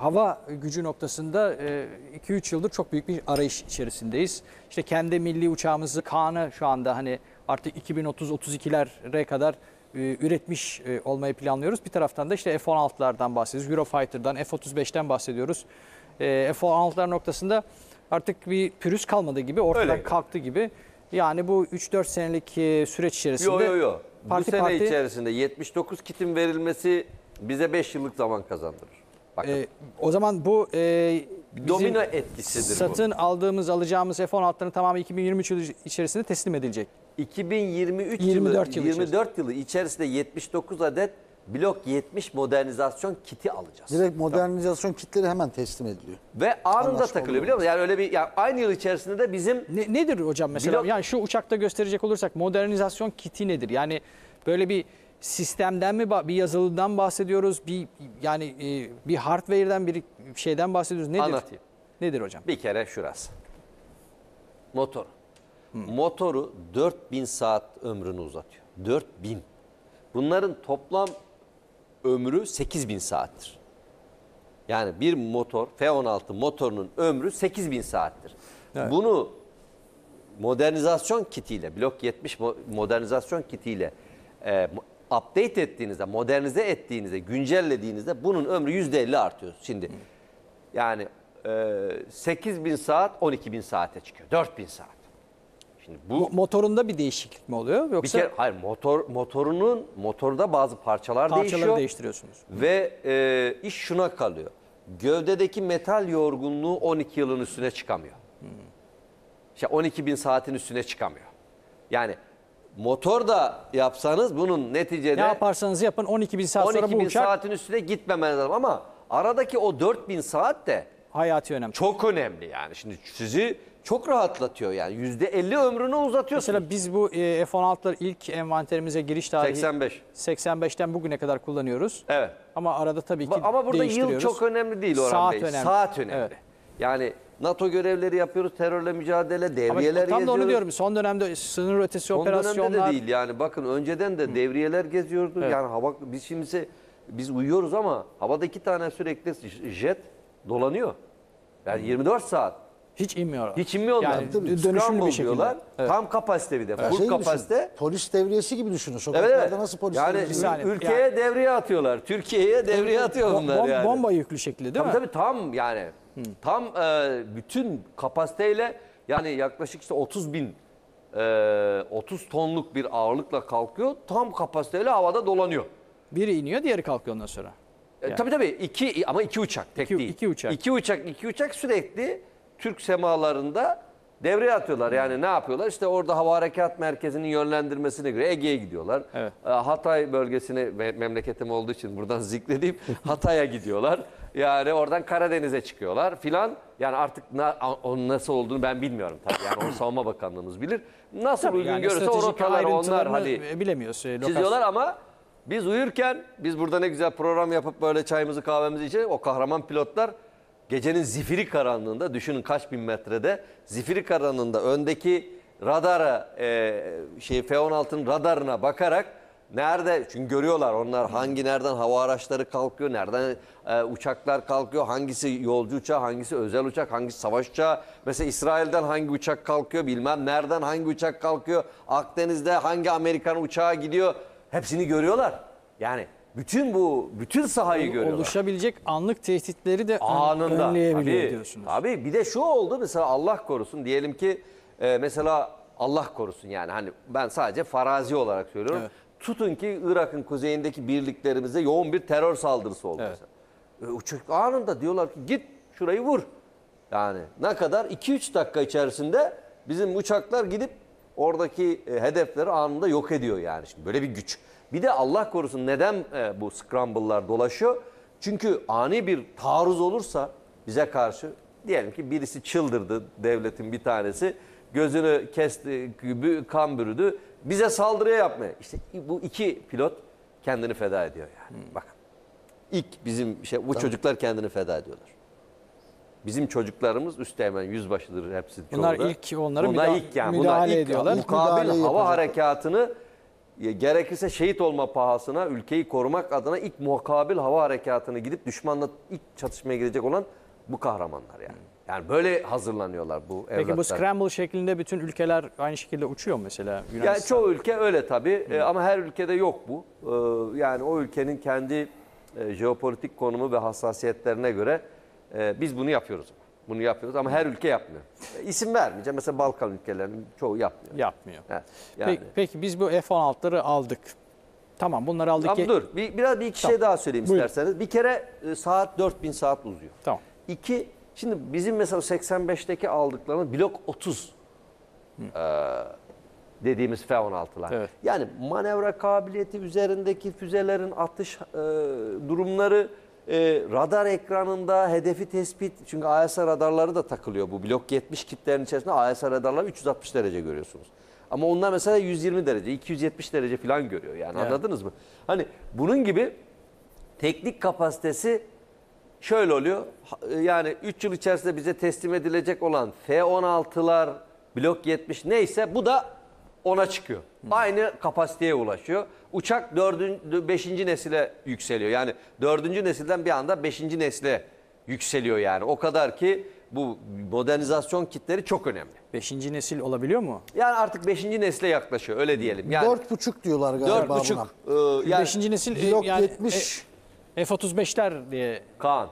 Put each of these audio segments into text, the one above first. hava gücü noktasında 2-3 yıldır çok büyük bir arayış içerisindeyiz. İşte kendi milli uçağımızı Kaan'ı şu anda hani artık 2030-32'lere kadar üretmiş olmayı planlıyoruz. Bir taraftan da işte F-16'lardan bahsediyoruz. Eurofighter'dan, F-35'ten bahsediyoruz. F-16'lar noktasında artık bir pürüz kalmadı gibi, ortadan kalktı gibi. Yani bu 3-4 senelik süreç içerisinde... Bu sene içerisinde 79 kitin verilmesi bize 5 yıllık zaman kazandırır. Bakın. O zaman bu domino etkisidir satın bu. alacağımız F-16'ların tamamı 2023 yılı içerisinde teslim edilecek. 24 yılı içerisinde 79 adet Block 70 modernizasyon kiti alacağız. Direkt modernizasyon kitleri hemen teslim ediliyor. Ve anında takılıyor, biliyor musun? Yani öyle bir aynı yıl içerisinde de bizim nedir hocam mesela? Yani şu uçakta gösterecek olursak modernizasyon kiti nedir? Yani böyle bir sistemden mi, bir yazılımdan bahsediyoruz? Bir hardware'den bir şeyden bahsediyoruz. Nedir? Anlatayım. Nedir hocam? Bir kere şurası. Motor. Motoru 4000 saat ömrünü uzatıyor. 4000. Bunların toplam ömrü 8000 saattir. Yani bir motor, F-16 motorunun ömrü 8000 saattir. Evet. Bunu modernizasyon kitiyle, Block 70 modernizasyon kitiyle update ettiğinizde, modernize ettiğinizde, güncellediğinizde bunun ömrü %50 artıyor. Şimdi yani 8000 saat 12000 saate çıkıyor. 4000 saat. Şimdi bu motorunda bir değişiklik mi oluyor yoksa? Bir kere, hayır, motorda bazı parçaları değiştiriyorsunuz. Ve iş şuna kalıyor. Gövdedeki metal yorgunluğu 12 yılın üstüne çıkamıyor. İşte 12.000 saatin üstüne çıkamıyor. Yani motor da yapsanız bunun neticede... Ne yaparsanız yapın 12.000 saat sonra bu uçak... 12.000 saatin üstüne gitmemeniz lazım ama aradaki o 4.000 saat de... Hayati önemli. Çok önemli yani. Şimdi sizi çok rahatlatıyor yani. %50 ömrünü uzatıyorsunuz. Mesela biz bu F-16'lar ilk envanterimize giriş tarihi... 85. 85'ten bugüne kadar kullanıyoruz. Evet. Ama arada tabii ki değiştiriyoruz. Ama burada yıl çok önemli değil Orhan Bey. Önemli. Saat önemli. Evet. Yani... NATO görevleri yapıyoruz, terörle mücadele, devriyeler geziyoruz. Tam da onu diyorum. Son dönemde sınır ötesi operasyonlar. Son dönemde de değil yani. Bakın önceden de devriyeler geziyordu. Evet. Yani biz uyuyoruz ama havada 2 tane sürekli jet dolanıyor. Yani 24 saat. Hiç inmiyorlar. Hiç inmiyorlar. Yani dönüşümlü bir şekilde. Evet. Tam kapasite bir de. Evet. Full kapasite. Düşün, polis devriyesi gibi düşünün. Sokaklarda nasıl polis devriyesi? Yani ülkeye devriye atıyorlar. Türkiye'ye devriye atıyor bunlar yani. Bomba yüklü şekli değil mi? Tabii tam yani. Tam bütün kapasiteyle yani yaklaşık işte 30 tonluk bir ağırlıkla kalkıyor. Tam kapasiteyle havada dolanıyor. Biri iniyor, diğeri kalkıyor ondan sonra. Yani. Tabii iki uçak tek değil. İki uçak sürekli Türk semalarında devreye atıyorlar. Yani ne yapıyorlar? İşte orada Hava Harekat Merkezi'nin yönlendirmesine göre Ege'ye gidiyorlar. Evet. Hatay bölgesine, memleketim olduğu için buradan zikredeyim, Hatay'a gidiyorlar. Yani oradan Karadeniz'e çıkıyorlar filan. Yani artık onun nasıl olduğunu ben bilmiyorum tabii. Yani o Savunma Bakanlığımız bilir. Nasıl tabii uygun yani görürse o rotaları onlar hadi bilemiyoruz, çiziyorlar ama biz uyurken biz burada ne güzel program yapıp böyle çayımızı kahvemizi içelim. O kahraman pilotlar gecenin zifiri karanlığında, düşünün kaç bin metrede zifiri karanlığında öndeki radara F-16'nın radarına bakarak nerede, çünkü görüyorlar onlar nereden hava araçları kalkıyor, nereden uçaklar kalkıyor, hangisi yolcu uçağı, hangisi özel uçak, hangisi savaş uçağı. Mesela İsrail'den hangi uçak kalkıyor, bilmem nereden hangi uçak kalkıyor, Akdeniz'de hangi Amerikan uçağı gidiyor, hepsini görüyorlar. Yani bütün sahayı görüyorlar. Oluşabilecek anlık tehditleri de anında önleyebiliyor diyorsunuz. Tabii bir de şu oldu mesela, Allah korusun diyelim ki mesela Allah korusun yani hani ben sadece farazi olarak söylüyorum. Evet. Tutun ki Irak'ın kuzeyindeki birliklerimize yoğun bir terör saldırısı oldu. Evet. Uçak anında diyorlar ki git şurayı vur. Yani ne kadar? 2-3 dakika içerisinde bizim uçaklar gidip oradaki hedefleri anında yok ediyor yani. Şimdi böyle bir güç. Bir de Allah korusun neden bu scramble'lar dolaşıyor? Çünkü ani bir taarruz olursa bize karşı, diyelim ki birisi çıldırdı, devletin bir tanesi gözünü kesti, kan bürüdü. Bize saldırıya yapmaya. İşte bu 2 pilot kendini feda ediyor yani. Bakın. İlk bizim bu çocuklar kendini feda ediyorlar. Bizim çocuklarımız üsteğmen yüzbaşıdır hepsi. Bunlar ilk onlara müdahale ediyorlar. Mukabil hava harekatını gerekirse şehit olma pahasına ülkeyi korumak adına ilk mukabil hava harekatını gidip düşmanla ilk çatışmaya gidecek olan bu kahramanlar yani. Yani böyle hazırlanıyorlar bu evlatlar. Peki bu scramble şeklinde bütün ülkeler aynı şekilde uçuyor mesela Yunanistan? Yani çoğu ülke öyle tabii ama her ülkede yok bu. Yani o ülkenin kendi jeopolitik konumu ve hassasiyetlerine göre biz bunu yapıyoruz. Bunu yapıyoruz ama her ülke yapmıyor. İsim vermeyeceğim. Mesela Balkan ülkelerinin çoğu yapmıyor. Yapmıyor. Evet, yani. Peki biz bu F-16'ları aldık. Tamam bunları aldık. Ama dur biraz bir iki şey daha söyleyeyim isterseniz. Bir kere saat 4000 saat uzuyor. Tamam. İki, şimdi bizim mesela 85'teki aldıklarımız Block 70 dediğimiz F-16'lar. Evet. Yani manevra kabiliyeti üzerindeki füzelerin atış durumları... radar ekranında hedefi tespit, çünkü ASR radarları da takılıyor bu Block 70 kitlerin içerisinde. ASR radarları 360 derece görüyorsunuz. Ama onlar mesela 120 derece, 270 derece falan görüyor yani, evet. Anladınız mı? Hani bunun gibi teknik kapasitesi şöyle oluyor. Yani 3 yıl içerisinde bize teslim edilecek olan F-16'lar, Block 70 neyse bu da ona çıkıyor. Aynı kapasiteye ulaşıyor. Uçak 5. nesile yükseliyor. Yani 4. nesilden bir anda 5. nesile yükseliyor yani. O kadar ki bu modernizasyon kitleri çok önemli. 5. nesil olabiliyor mu? Yani artık 5. nesile yaklaşıyor öyle diyelim. Yani 4,5 diyorlar galiba. 4,5. Yani 5. nesil yok yani, 70. F-35'ler diye. Kaan.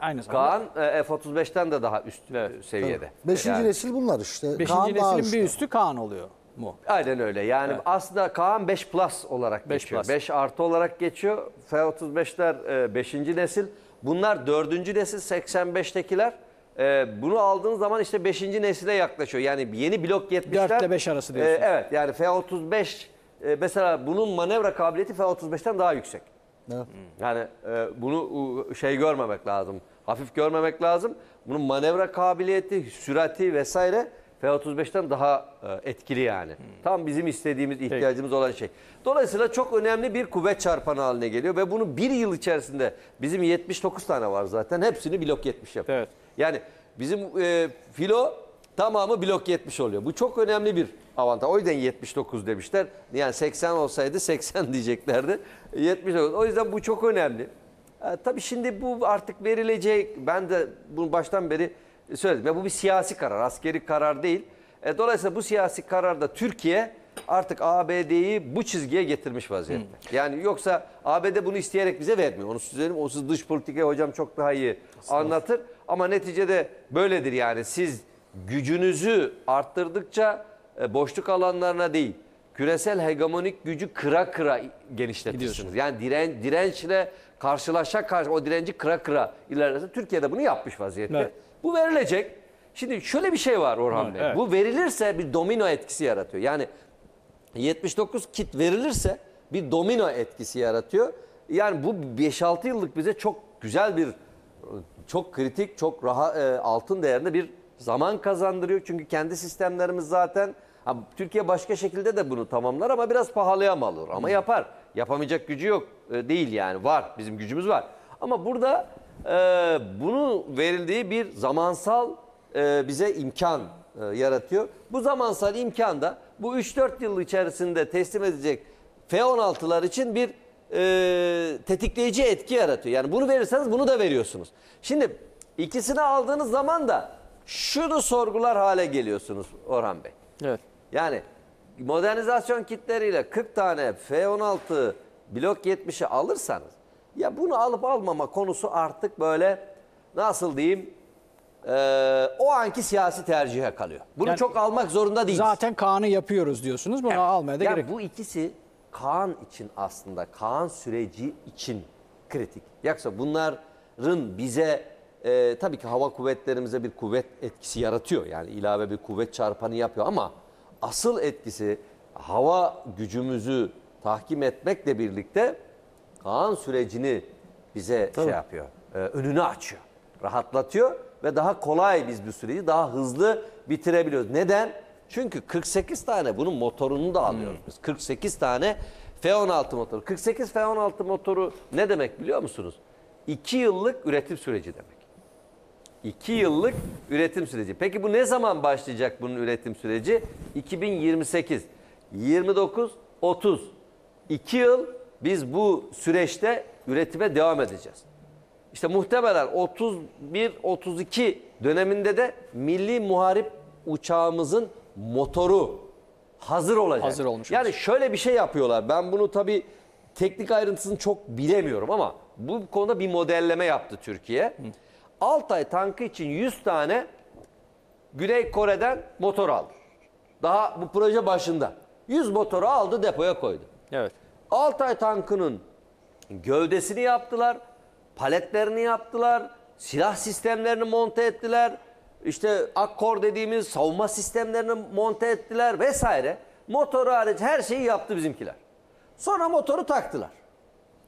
Aynı Kaan F-35'ten de daha üst seviyede. 5. Yani. Nesil bunlar işte. 5. Kaan neslin bir üstü Kaan oluyor mu? Aynen öyle. Yani evet. Aslında Kaan 5 plus olarak geçiyor. 5 artı olarak geçiyor. F-35'ler 5. nesil. Bunlar 4. nesil 85'tekiler. Bunu aldığınız zaman işte 5. nesile yaklaşıyor. Yani yeni Block 70'ler. 4 ile 5 arası diyorsunuz. Evet yani F-35 mesela bunun manevra kabiliyeti F-35'ten daha yüksek. Evet. Yani bunu şey görmemek lazım, hafif görmemek lazım. Bunun manevra kabiliyeti, sürati vesaire F-35'ten daha etkili yani. Tam bizim istediğimiz, ihtiyacımız olan şey. Dolayısıyla çok önemli bir kuvvet çarpanı haline geliyor ve bunu bir yıl içerisinde, bizim 79 tane var zaten, hepsini Block 70 yapıyor. Evet. Yani bizim filo tamamı Block 70 oluyor. Bu çok önemli bir avantaj. O yüzden 79 demişler. Yani 80 olsaydı 80 diyeceklerdi. 79. O yüzden bu çok önemli. Tabii şimdi bu artık verilecek. Ben de bunu baştan beri söyledim. Ya bu bir siyasi karar, askeri karar değil. Dolayısıyla bu siyasi kararda Türkiye artık ABD'yi bu çizgiye getirmiş vaziyette. Yani yoksa ABD bunu isteyerek bize vermiyor. Onu söyleyeyim. Onsuz dış politikayı hocam çok daha iyi anlatır. Ama neticede böyledir yani. Siz gücünüzü arttırdıkça boşluk alanlarına değil, küresel hegemonik gücü kıra kıra genişletiyorsunuz. Yani dirençle karşı o direnci kıra kıra ilerlersiniz. Türkiye'de bunu yapmış vaziyette. Evet. Bu verilecek. Şimdi şöyle bir şey var Orhan Bey. Evet. Bu verilirse bir domino etkisi yaratıyor. Yani 79 kit verilirse bir domino etkisi yaratıyor. Yani bu 5-6 yıllık bize çok güzel bir, çok kritik, çok rahat, altın değerinde bir zaman kazandırıyor. Çünkü kendi sistemlerimiz zaten, Türkiye başka şekilde de bunu tamamlar ama biraz pahalıya mal olur. Ama yapar. Yapamayacak gücü yok. Değil yani. Var. Bizim gücümüz var. Ama burada bunu verildiği bir zamansal bize imkan yaratıyor. Bu zamansal imkan da bu 3-4 yıl içerisinde teslim edecek F-16'lar için bir tetikleyici etki yaratıyor. Yani bunu verirseniz bunu da veriyorsunuz. Şimdi ikisini aldığınız zaman da şunu sorgular hale geliyorsunuz Orhan Bey. Evet. Yani modernizasyon kitleriyle 40 tane F-16 Block 70'i alırsanız, ya bunu alıp almama konusu artık böyle nasıl diyeyim o anki siyasi tercihe kalıyor. Bunu yani, çok almak zorunda değiliz. Zaten Kaan'ı yapıyoruz diyorsunuz. Bunu almaya da gerek yok. Bu ikisi Kaan için aslında, Kaan süreci için kritik. Yoksa bunların bize tabii ki hava kuvvetlerimize bir kuvvet etkisi yaratıyor. Yani ilave bir kuvvet çarpanı yapıyor ama asıl etkisi hava gücümüzü tahkim etmekle birlikte Kaan sürecini bize şey yapıyor, önünü açıyor, rahatlatıyor ve daha kolay biz bu süreci daha hızlı bitirebiliyoruz. Neden? Çünkü 48 tane bunun motorunu da alıyoruz biz. 48 tane F-16 motoru. 48 F-16 motoru ne demek biliyor musunuz? 2 yıllık üretim süreci demek. 2 yıllık üretim süreci. Peki bu ne zaman başlayacak bunun üretim süreci? 2028, 29, 32 yıl biz bu süreçte üretime devam edeceğiz. İşte muhtemelen 31-32 döneminde de milli muharip uçağımızın motoru hazır olacak. Hazır olmuş. Yani şöyle bir şey yapıyorlar. Ben bunu tabii teknik ayrıntısını çok bilemiyorum ama bu konuda bir modelleme yaptı Türkiye. Altay tankı için 100 tane Güney Kore'den motor aldı. Daha bu proje başında. 100 motoru aldı, depoya koydu. Evet. Altay tankının gövdesini yaptılar, paletlerini yaptılar, silah sistemlerini monte ettiler, işte Akkor dediğimiz savunma sistemlerini monte ettiler vesaire. Motoru hariç her şeyi yaptı bizimkiler. Sonra motoru taktılar.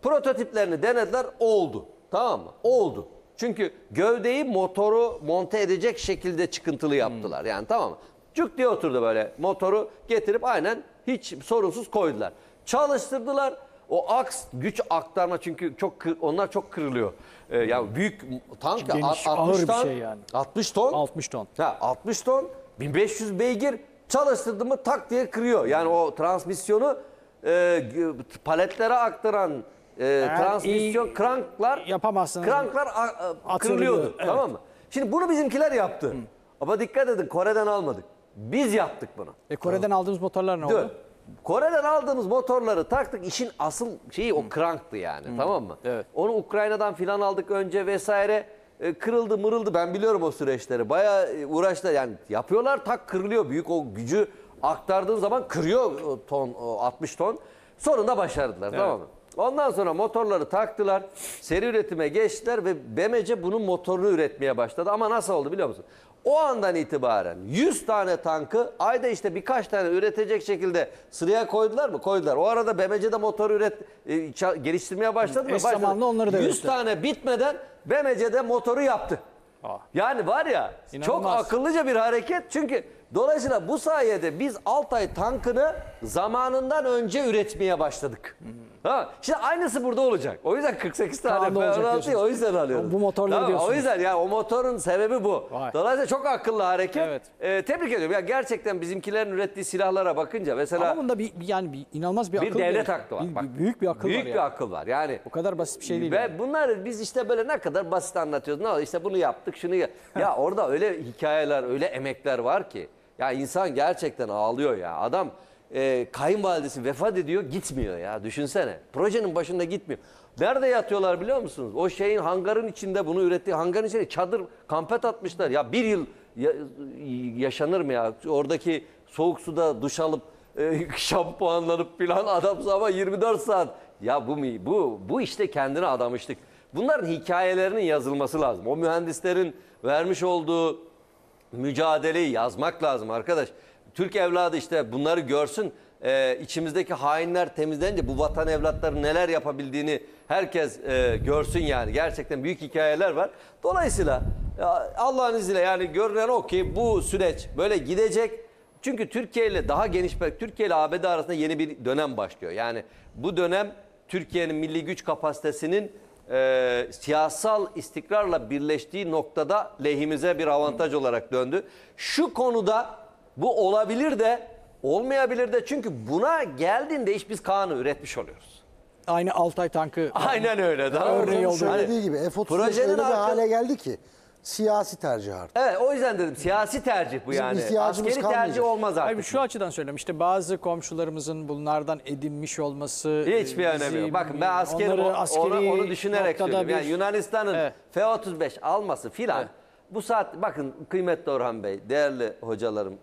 Prototiplerini denediler, oldu. Tamam mı? Oldu. Çünkü gövdeyi motoru monte edecek şekilde çıkıntılı yaptılar. Yani tamam mı? Cuk diye oturdu böyle. Motoru getirip aynen hiç sorunsuz koydular. Çalıştırdılar. O aks, güç aktarma, çünkü çok onlar çok kırılıyor. Yani büyük tank, geniş, 60 ton, şey yani. 60 ton. Ha, 60 ton, 1500 beygir, çalıştırdı mı tak diye kırıyor. Yani o transmisyonu paletlere aktaran transmisyon kranklar yapamazsın. Kranklar kırılıyordu. Evet. Tamam mı? Şimdi bunu bizimkiler yaptı. Ama dikkat edin, Kore'den almadık. Biz yaptık bunu. Kore'den aldığımız motorlar ne oldu? Kore'den aldığımız motorları taktık. İşin asıl şeyi o kranktı yani. Tamam mı? Evet. Onu Ukrayna'dan filan aldık önce vesaire. Kırıldı mırıldı. Ben biliyorum o süreçleri. Bayağı uğraştılar. Yani yapıyorlar, tak kırılıyor. Büyük o gücü aktardığın zaman kırıyor ton, 60 ton. Sonunda başardılar. Evet. Tamam mı? Ondan sonra motorları taktılar. Seri üretime geçtiler ve BMC bunun motorunu üretmeye başladı. Ama nasıl oldu biliyor musun? O andan itibaren 100 tane tankı ayda işte birkaç tane üretecek şekilde sıraya koydular mı? Koydular. O arada BMC'de motor geliştirmeye başladı mı? Başladı. Onları da 100 tane bitmeden BMC'de motoru yaptı. Yani var ya, İnanılmaz. Çok akıllıca bir hareket. Çünkü dolayısıyla bu sayede biz Altay tankını zamanından önce üretmeye başladık. Şimdi aynısı burada olacak. O yüzden 48 tane F-16'yı o yüzden alıyoruz. Bu motorları diyorsunuz. O yüzden yani o motorun sebebi bu. Vay. Dolayısıyla çok akıllı hareket. Evet. Tebrik ediyorum. Ya gerçekten bizimkilerin ürettiği silahlara bakınca mesela. Ama bunda bir inanılmaz bir akıl. Bir devlet aklı var. Bak, büyük bir akıl var. Büyük bir akıl var. Yani o kadar basit bir şey değil. Ve yani bunları biz işte böyle ne kadar basit anlatıyoruz. Ne oldu? İşte bunu yaptık, şunu ya orada öyle hikayeler, öyle emekler var ki. Ya insan gerçekten ağlıyor ya. Adam kayınvalidesi vefat ediyor, gitmiyor ya. Düşünsene. Projenin başında gitmiyor. Nerede yatıyorlar biliyor musunuz? O şeyin hangarın içinde, bunu ürettiği hangarın içinde çadır, kampet atmışlar. Ya bir yıl yaşanır mı ya? Oradaki soğuk suda duş alıp şampuanlanıp filan adam sabah 24 saat. Ya bu işte kendine adamıştık. Bunların hikayelerinin yazılması lazım. O mühendislerin vermiş olduğu mücadeleyi yazmak lazım arkadaş. Türk evladı işte bunları görsün. İçimizdeki hainler temizlenince bu vatan evlatları neler yapabildiğini herkes görsün yani. Gerçekten büyük hikayeler var. Dolayısıyla Allah'ın izniyle yani görünen o ki bu süreç böyle gidecek. Çünkü Türkiye ile daha geniş, Türkiye ile ABD arasında yeni bir dönem başlıyor. Yani bu dönem Türkiye'nin milli güç kapasitesinin siyasal istikrarla birleştiği noktada lehimize bir avantaj olarak döndü. Şu konuda bu olabilir de olmayabilir de, çünkü buna geldiğinde iş biz Kaan'ı üretmiş oluyoruz. Aynı Altay tankı. Aynen öyle. Daha örneği oldu. Söylediği gibi F-35 öyle bir hale geldi ki siyasi tercih artık. Evet, o yüzden dedim siyasi tercih bu yani. Askeri tercih olmaz artık. Hayır, şu açıdan söylüyorum işte, bazı komşularımızın bunlardan edinmiş olması. Hiçbir önemi yok. Bakın ben onu düşünerek söyledim. Yani Yunanistan'ın F-35 alması filan bu saat, bakın kıymetli Orhan Bey, değerli hocalarım,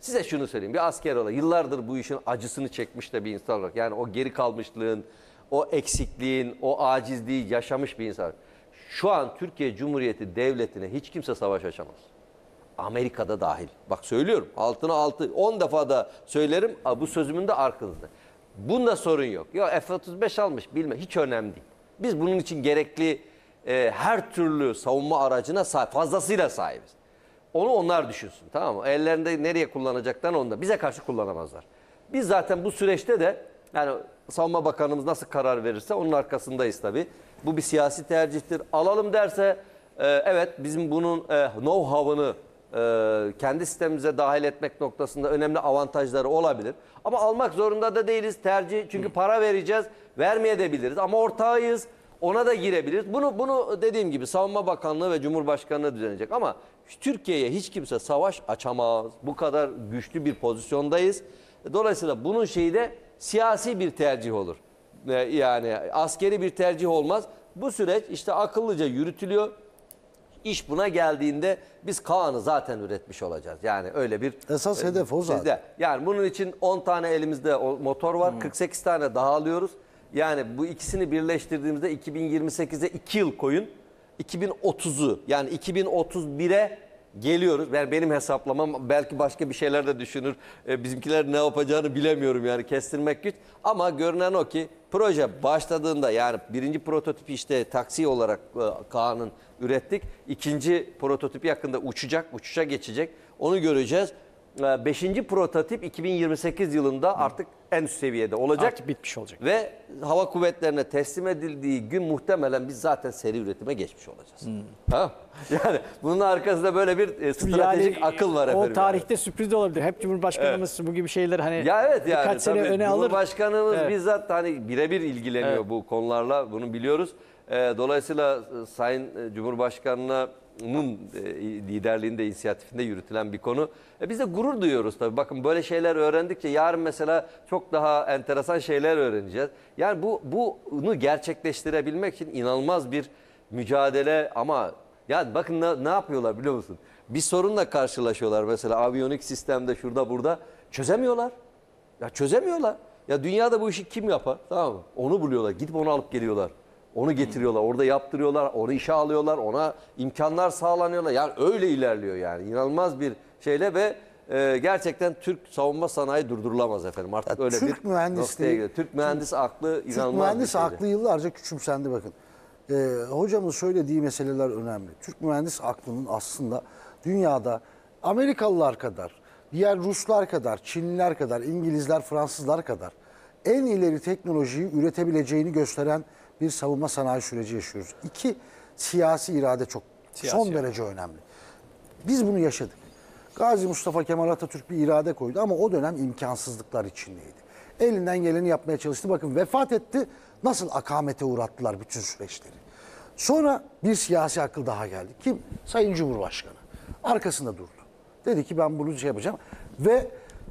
size şunu söyleyeyim, bir asker olarak yıllardır bu işin acısını çekmiş de bir insan olarak, yani o geri kalmışlığın, o eksikliğin, o acizliği yaşamış bir insan. Şu an Türkiye Cumhuriyeti Devleti'ne hiç kimse savaş açamaz. Amerika'da dahil. Bak söylüyorum, altına altı, 10 defa da söylerim, bu sözümün de arkanızda. Bunda sorun yok. Ya F-35 almış bilme, hiç önemli değil. Biz bunun için gerekli her türlü savunma aracına fazlasıyla sahibiz. Onu onlar düşünsün, tamam mı? Ellerinde nereye kullanacaklar onu da bize karşı kullanamazlar. Biz zaten bu süreçte de yani Savunma Bakanımız nasıl karar verirse onun arkasındayız tabii. Bu bir siyasi tercihtir. Alalım derse evet bizim bunun know-how'ını kendi sistemimize dahil etmek noktasında önemli avantajları olabilir. Ama almak zorunda da değiliz. Tercih, çünkü para vereceğiz, vermeye de biliriz. Ama ortağıyız, ona da girebiliriz. Bunu dediğim gibi Savunma Bakanlığı ve Cumhurbaşkanlığı düzenleyecek. Ama Türkiye'ye hiç kimse savaş açamaz. Bu kadar güçlü bir pozisyondayız. Dolayısıyla bunun şeyi de siyasi bir tercih olur. Yani askeri bir tercih olmaz. Bu süreç işte akıllıca yürütülüyor. İş buna geldiğinde biz Kaan'ı zaten üretmiş olacağız. Yani öyle bir... Esas hedef o zaten. Sizde. Yani bunun için 10 tane elimizde motor var. 48 tane daha alıyoruz. Yani bu ikisini birleştirdiğimizde 2028'e 2 yıl koyun. 2030'u yani 2031'e geliyoruz. Yani benim hesaplamam, belki başka bir şeyler de düşünür. Bizimkiler ne yapacağını bilemiyorum yani, kestirmek güç. Ama görünen o ki proje başladığında, yani birinci prototipi işte taksi olarak Kaan'ın ürettik. İkinci prototip yakında uçacak, uçuşa geçecek. Onu göreceğiz. Beşinci prototip 2028 yılında artık en üst seviyede olacak. Artık bitmiş olacak. Ve hava kuvvetlerine teslim edildiği gün muhtemelen biz zaten seri üretime geçmiş olacağız. Ha? Yani bunun arkasında böyle bir stratejik akıl var efendim. O tarihte sürpriz de olabilir. Hep Cumhurbaşkanımız bu gibi şeyler hani birkaç sene öne alır. Cumhurbaşkanımız bizzat hani birebir ilgileniyor bu konularla. Bunu biliyoruz. Dolayısıyla Sayın Cumhurbaşkanı'na liderliğinde, inisiyatifinde yürütülen bir konu. Biz de gurur duyuyoruz tabii. Bakın böyle şeyler öğrendikçe yarın mesela çok daha enteresan şeyler öğreneceğiz. Yani bunu gerçekleştirebilmek için inanılmaz bir mücadele, ama yani bakın ne yapıyorlar biliyor musun? Bir sorunla karşılaşıyorlar mesela aviyonik sistemde, şurada burada. Çözemiyorlar. Ya çözemiyorlar. Ya dünyada bu işi kim yapar? Tamam mı? Onu buluyorlar. Gidip onu alıp geliyorlar. Onu getiriyorlar, orada yaptırıyorlar, onu işe alıyorlar, ona imkanlar sağlanıyorlar. Yani öyle ilerliyor yani. İnanılmaz bir şeyle ve gerçekten Türk savunma sanayi durdurulamaz efendim. Artık ya öyle Türk bir noktaya geliyor. Türk mühendis aklı inanılmaz bir şeydi. Türk mühendis aklı yıllarca küçümsendi bakın. Hocamın söylediği meseleler önemli. Türk mühendis aklının aslında dünyada Amerikalılar kadar, diğer Ruslar kadar, Çinliler kadar, İngilizler, Fransızlar kadar en ileri teknolojiyi üretebileceğini gösteren bir savunma sanayi süreci yaşıyoruz. İki, siyasi irade çok derece önemli. Biz bunu yaşadık. Gazi Mustafa Kemal Atatürk bir irade koydu ama o dönem imkansızlıklar içindeydi. Elinden geleni yapmaya çalıştı. Bakın vefat etti. Nasıl akamete uğrattılar bütün süreçleri. Sonra bir siyasi akıl daha geldi. Kim? Sayın Cumhurbaşkanı. Arkasında durdu. Dedi ki ben bunu şey yapacağım. Ve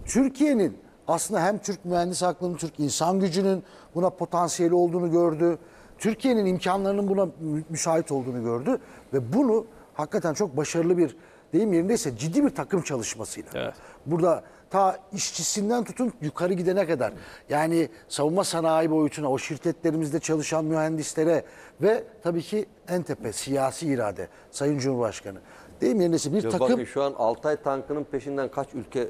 Türkiye'nin aslında hem Türk mühendis aklının, Türk insan gücünün buna potansiyeli olduğunu gördü. Türkiye'nin imkanlarının buna müsait olduğunu gördü. Ve bunu hakikaten çok başarılı bir, deyim yerindeyse ciddi bir takım çalışmasıyla. Evet. Burada ta işçisinden tutun yukarı gidene kadar. Yani savunma sanayi boyutuna, o şirketlerimizde çalışan mühendislere ve tabii ki en tepe siyasi irade, Sayın Cumhurbaşkanı. Deyim yerindeyse bir takım... Bakın şu an Altay tankının peşinden kaç ülke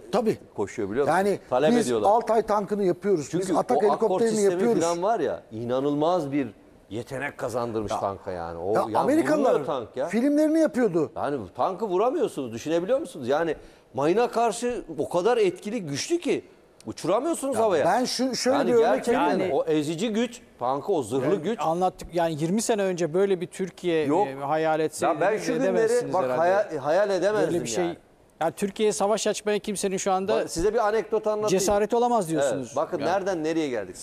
koşuyor biliyor musun? Yani talep ediyorlar. Altay tankını yapıyoruz. Çünkü biz Atak helikopterini yapıyoruz. Çünkü var ya, inanılmaz bir yetenek kazandırmış tanka yani. O ya Amerikalılar tank ya. Filmlerini yapıyordu. Yani tankı vuramıyorsunuz, düşünebiliyor musunuz? Yani mayına karşı o kadar etkili, güçlü ki uçuramıyorsunuz havaya. Ben şöyle yani bir örnek yani, o ezici güç, tankı, o zırhlı güç. Anlattık yani 20 sene önce böyle bir Türkiye hayal etseydim. Ben şu günleri bak hayal edemezdim böyle bir şey. Yani Türkiye'ye savaş açmaya kimsenin şu anda size bir anekdot anlatayım. Cesareti olamaz diyorsunuz. Evet, bakın yani nereden nereye geldik.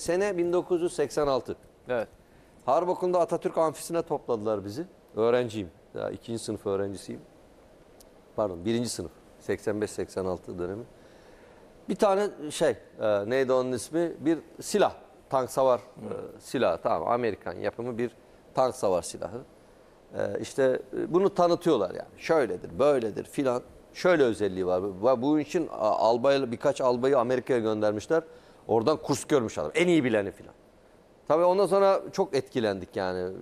Sene 1986. Evet. Harbok'unda Atatürk amfisine topladılar bizi. Öğrenciyim. Ya 2. sınıf öğrencisiyim. Pardon 1. sınıf. 85-86 dönemi. Bir tane neydi onun ismi? Bir silah. Tank savar silahı. Tamam, Amerikan yapımı bir tank savar silahı. İşte bunu tanıtıyorlar yani. Şöyledir, böyledir filan. Şöyle özelliği var. Bu için birkaç albayı Amerika'ya göndermişler. Oradan kurs görmüş adam. En iyi bileni filan. Tabii ondan sonra çok etkilendik yani.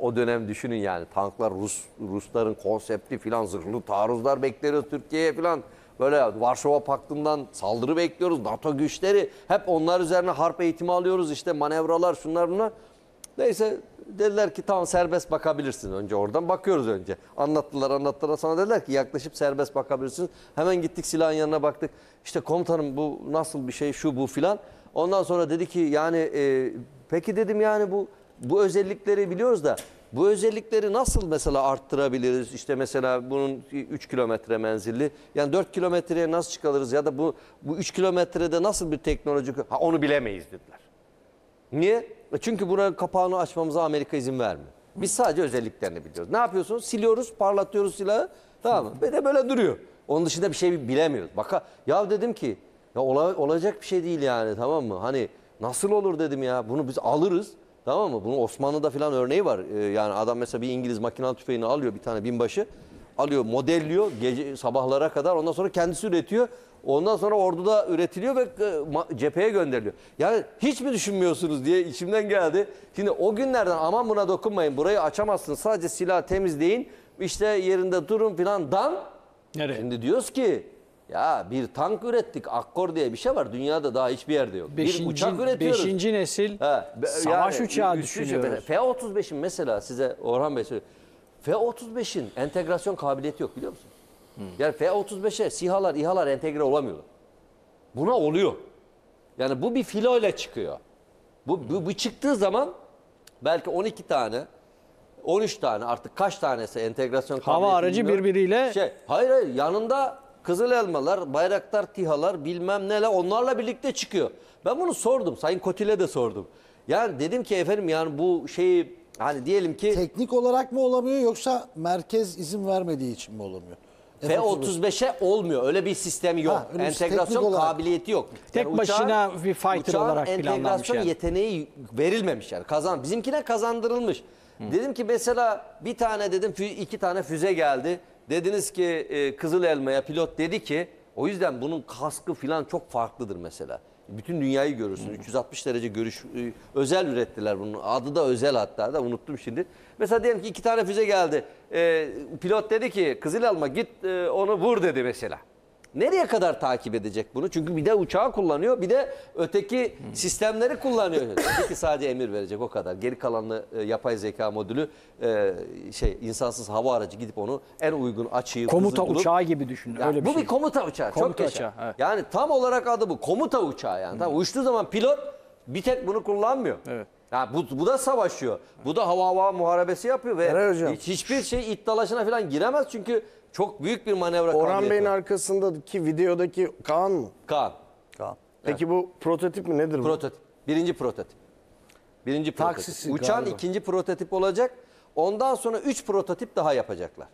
O dönem düşünün yani. Tanklar, Rusların konsepti filan, zırhlı taarruzlar bekliyoruz Türkiye'ye filan. Böyle Varşova Paktı'ndan saldırı bekliyoruz. NATO güçleri. Hep onlar üzerine harp eğitimi alıyoruz. İşte manevralar, şunlar bunlar. Neyse dediler ki tamam, serbest bakabilirsin. Önce oradan bakıyoruz önce. Anlattılar sana, dediler ki yaklaşıp serbest bakabilirsiniz. Hemen gittik silahın yanına baktık. İşte komutanım bu nasıl bir şey, şu bu filan. Ondan sonra dedi ki yani peki dedim yani bu özellikleri biliyoruz da Bu özellikleri nasıl mesela arttırabiliriz? İşte mesela bunun 3 kilometre menzilli. Yani 4 kilometreye nasıl çıkarırız? Ya da bu 3 kilometrede nasıl bir teknoloji? Ha, onu bilemeyiz dediler. Niye? Çünkü buranın kapağını açmamıza Amerika izin vermiyor. Biz sadece özelliklerini biliyoruz. Ne yapıyorsunuz? Siliyoruz, parlatıyoruz silahı. Tamam mı? Ve de böyle duruyor. Onun dışında bir şey bilemiyoruz. Bak, ya dedim ki ya olacak bir şey değil yani, tamam mı? Hani nasıl olur dedim ya. Bunu biz alırız. Tamam mı? Bunun Osmanlı'da falan örneği var. Yani adam mesela bir İngiliz makinalı tüfeğini alıyor, bir tane binbaşı. Alıyor, modelliyor gece sabahlara kadar. Ondan sonra kendisi üretiyor. Ondan sonra orduda üretiliyor ve cepheye gönderiliyor. Yani hiç mi düşünmüyorsunuz diye içimden geldi. Şimdi o günlerden aman buna dokunmayın, burayı açamazsınız, sadece silah temizleyin, işte yerinde durun filandan. Evet. Şimdi diyoruz ki ya bir tank ürettik, Akkor diye bir şey var. Dünyada daha hiçbir yerde yok. Bir uçak üretiyoruz. 5. nesil savaş uçağı düşünüyoruz. F-35'in mesela size Orhan Bey söylüyor. F-35'in entegrasyon kabiliyeti yok, biliyor musun? Yani F-35'e SİHA'lar, İHA'lar entegre olamıyorlar. Buna oluyor. Yani bu bir filoyla çıkıyor. Bu çıktığı zaman belki 12 tane, 13 tane, artık kaç tanesi entegrasyon kabiliyeti. Hava aracı bilmiyor. Birbiriyle... Hayır yanında Kızıl Elmalar, Bayraktar, TİHA'lar bilmem neler, onlarla birlikte çıkıyor. Ben bunu sordum, Sayın Kotil'e de sordum. Yani dedim ki efendim yani bu şeyi hani diyelim ki... Teknik olarak mı olamıyor yoksa merkez izin vermediği için mi olamıyor? F-35'e olmuyor. Öyle bir sistemi yok. Entegrasyon kabiliyeti yok. Tek yani başına bir fighter olarak planlanmış. Entegrasyon yani. Yeteneği verilmemiş yani. Bizimkine kazandırılmış. Dedim ki mesela bir tane dedim, 2 tane füze geldi. Dediniz ki Kızıl Elma'ya pilot dedi ki o yüzden bunun kaskı falan çok farklıdır mesela. Bütün dünyayı görürsün. 360 derece görüş. Özel ürettiler bunun. Adı da özel, hatta da unuttum şimdi. Mesela diyelim ki 2 tane füze geldi. Pilot dedi ki Kızıl Elma git onu vur dedi mesela. Nereye kadar takip edecek bunu? Çünkü bir de uçağı kullanıyor, bir de öteki sistemleri kullanıyor. Peki sadece emir verecek, o kadar. Geri kalanını yapay zeka modülü insansız hava aracı gidip onu en uygun açıyı... Komuta uçağı gibi düşünün. Yani bu bir komuta uçağı. Komuta uçağı. Evet. Yani tam olarak adı bu. Komuta uçağı yani. Tam uçtuğu zaman pilot bir tek bunu kullanmıyor. Evet. Yani bu da savaşıyor. Bu da hava muharebesi yapıyor ve hiçbir şey iddialaşına falan giremez çünkü... Çok büyük bir manevra. Orhan Bey'in arkasındaki videodaki Kaan mı? Kaan. Peki evet. Bu prototip mi, nedir bu? Prototip. Birinci prototip. Taksisi uçan galiba. İkinci prototip olacak. Ondan sonra 3 prototip daha yapacaklar.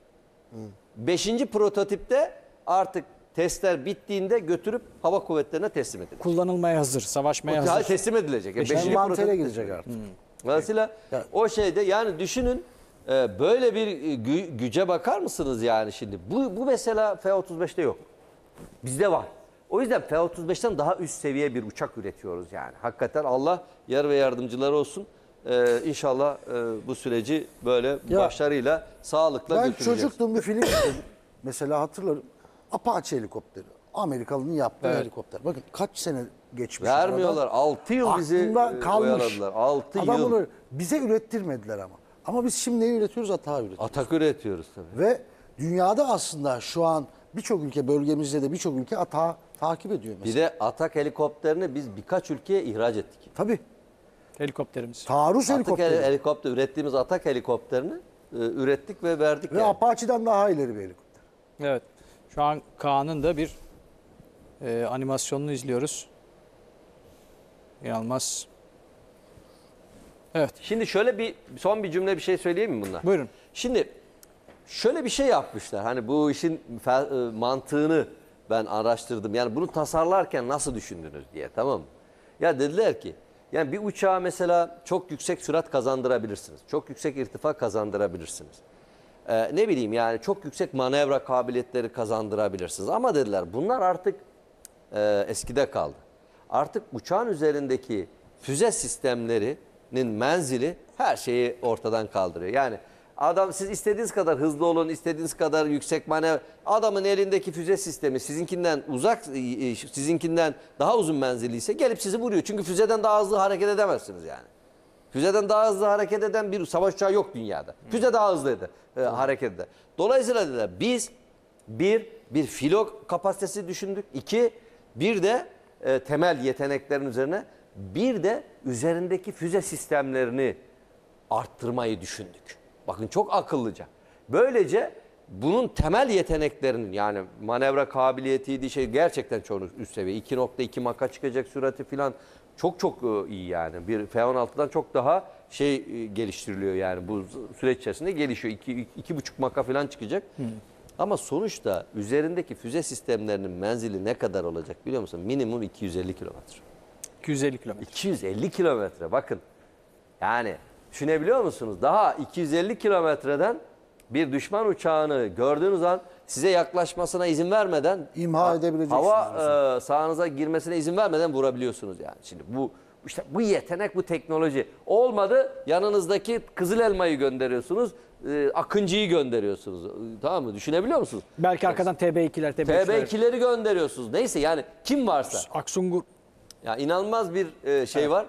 5. prototipte artık testler bittiğinde götürüp hava kuvvetlerine teslim edilecek. Kullanılmaya hazır, savaşmaya hazır. Teslim edilecek. Yani 5. mantele gidecek artık. Dolayısıyla o şeyde yani düşünün. Böyle bir güce bakar mısınız yani şimdi? Bu mesela F-35'te yok. Bizde var. O yüzden F-35'ten daha üst seviye bir uçak üretiyoruz yani. Hakikaten Allah yar ve yardımcıları olsun. İnşallah bu süreci böyle başarıyla, sağlıkla götüreceğiz. Ben çocukluğum bir film izledim. Mesela hatırlarım. Apache helikopteri. Amerikalı'nın yaptığı helikopter. Bakın kaç sene geçmiş. Vermiyorlar. 6 yıl bizi oyaladılar. 6 yıl. Adamları bize ürettirmediler ama. Ama biz şimdi neyi üretiyoruz? Atak üretiyoruz. Atak üretiyoruz tabii. Ve dünyada aslında şu an birçok ülke, bölgemizde de birçok ülke Atak'ı takip ediyor mesela. Bir de Atak helikopterini biz birkaç ülkeye ihraç ettik. Tabii. Helikopterimiz. Taarruz helikopteri. Helikopter ürettiğimiz Atak helikopterini ürettik ve verdik. Ve yani. Apache'den daha ileri bir helikopter. Evet. Şu an Kaan'ın da bir animasyonunu izliyoruz. İnanılmaz. Evet. Şimdi şöyle son bir cümle bir şey söyleyeyim mi bunlar? Buyurun. Şimdi şöyle bir şey yapmışlar. Hani bu işin mantığını ben araştırdım. Yani bunu tasarlarken nasıl düşündünüz diye, tamam mı? Ya dediler ki yani bir uçağa mesela çok yüksek sürat kazandırabilirsiniz. Çok yüksek irtifa kazandırabilirsiniz. Ne bileyim yani çok yüksek manevra kabiliyetleri kazandırabilirsiniz. Ama dediler bunlar artık eskide kaldı. Artık uçağın üzerindeki füze sistemleri menzili her şeyi ortadan kaldırıyor. Yani adam, siz istediğiniz kadar hızlı olun, istediğiniz kadar yüksek manevra, adamın elindeki füze sistemi sizinkinden uzak, sizinkinden daha uzun menzilliyse gelip sizi vuruyor. Çünkü füzeden daha hızlı hareket edemezsiniz yani. Füzeden daha hızlı hareket eden bir savaş uçağı yok dünyada. Füze daha hızlıydı hareket eder. Dolayısıyla dediler biz bir filo kapasitesi düşündük. 2, bir de temel yeteneklerin üzerine. Bir de üzerindeki füze sistemlerini arttırmayı düşündük. Bakın çok akıllıca. Böylece bunun temel yeteneklerinin, yani manevra kabiliyetiydi, şey gerçekten çoğunuz üst seviye. 2.2 maka çıkacak sürati falan çok iyi yani. Bir F-16'dan çok daha şey geliştiriliyor yani, bu süreç içerisinde gelişiyor. 2.5 maka falan çıkacak. Hı. Ama sonuçta üzerindeki füze sistemlerinin menzili ne kadar olacak biliyor musun? Minimum 250 kilometre. 250 kilometre. 250 kilometre bakın. Yani düşünebiliyor musunuz? Daha 250 kilometreden bir düşman uçağını gördüğünüz an size yaklaşmasına izin vermeden, imha edebileceksiniz. Hava sahanıza girmesine izin vermeden vurabiliyorsunuz yani. Şimdi bu işte bu yetenek, bu teknoloji. Olmadı yanınızdaki Kızıl Elma'yı gönderiyorsunuz. Akıncı'yı gönderiyorsunuz. Tamam mı? Düşünebiliyor musunuz? Belki arkadan TB2'ler, TB3'ler. TB2'leri gönderiyorsunuz. Neyse yani kim varsa. Akşungur. Ya inanılmaz bir şey var.